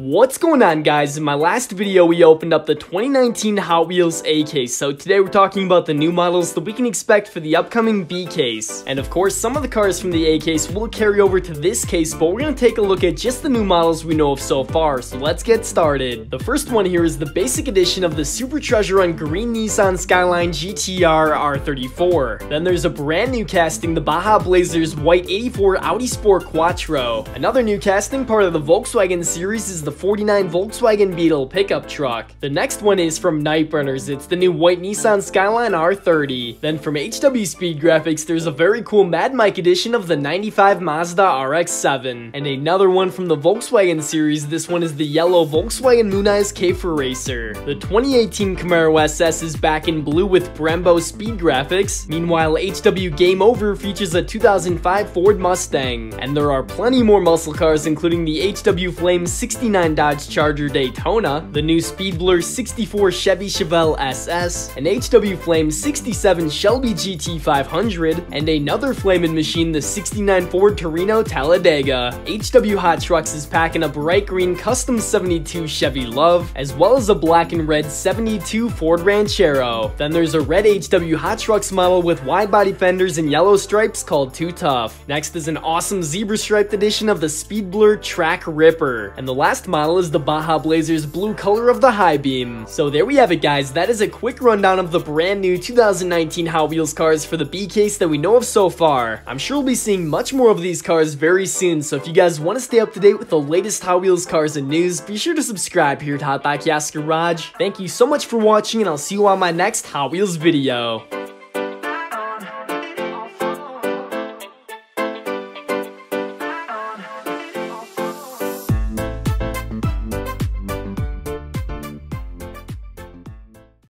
What's going on, guys? In my last video, we opened up the 2019 Hot Wheels A-Case, so today we're talking about the new models that we can expect for the upcoming B-Case. And of course, some of the cars from the A-Case will carry over to this case, but we're going to take a look at just the new models we know of so far, so let's get started. The first one here is the basic edition of the Super Treasure Run green Nissan Skyline GTR R34. Then there's a brand new casting, the Baja Blazers white 84 Audi Sport Quattro. Another new casting, part of the Volkswagen series, is the 49 Volkswagen Beetle pickup truck. The next one is from Nightburners. It's the new white Nissan Skyline R30. Then from HW Speed Graphics, there's a very cool Mad Mike edition of the 95 Mazda RX-7. And another one from the Volkswagen series. This one is the yellow Volkswagen Muniz K4 Racer. The 2018 Camaro SS is back in blue with Brembo Speed Graphics. Meanwhile, HW Game Over features a 2005 Ford Mustang. And there are plenty more muscle cars, including the HW Flame 69 Dodge Charger Daytona, the new Speed Blur 64 Chevy Chevelle SS, an HW Flame 67 Shelby GT500, and another flamin' machine, the 69 Ford Torino Talladega. HW Hot Trucks is packing a bright green custom 72 Chevy Love, as well as a black and red 72 Ford Ranchero. Then there's a red HW Hot Trucks model with wide body fenders and yellow stripes called Too Tough. Next is an awesome zebra striped edition of the Speed Blur Track Ripper, and the last model is the Baja Blazers blue color of the high beam. So there we have it, guys. That is a quick rundown of the brand new 2019 Hot Wheels cars for the B-Case that we know of so far. I'm sure we'll be seeing much more of these cars very soon, so if you guys want to stay up to date with the latest Hot Wheels cars and news, be sure to subscribe here at HotDiecast Garage. Thank you so much for watching, and I'll see you on my next Hot Wheels video.